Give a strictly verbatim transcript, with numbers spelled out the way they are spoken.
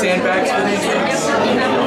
sandbags for these things?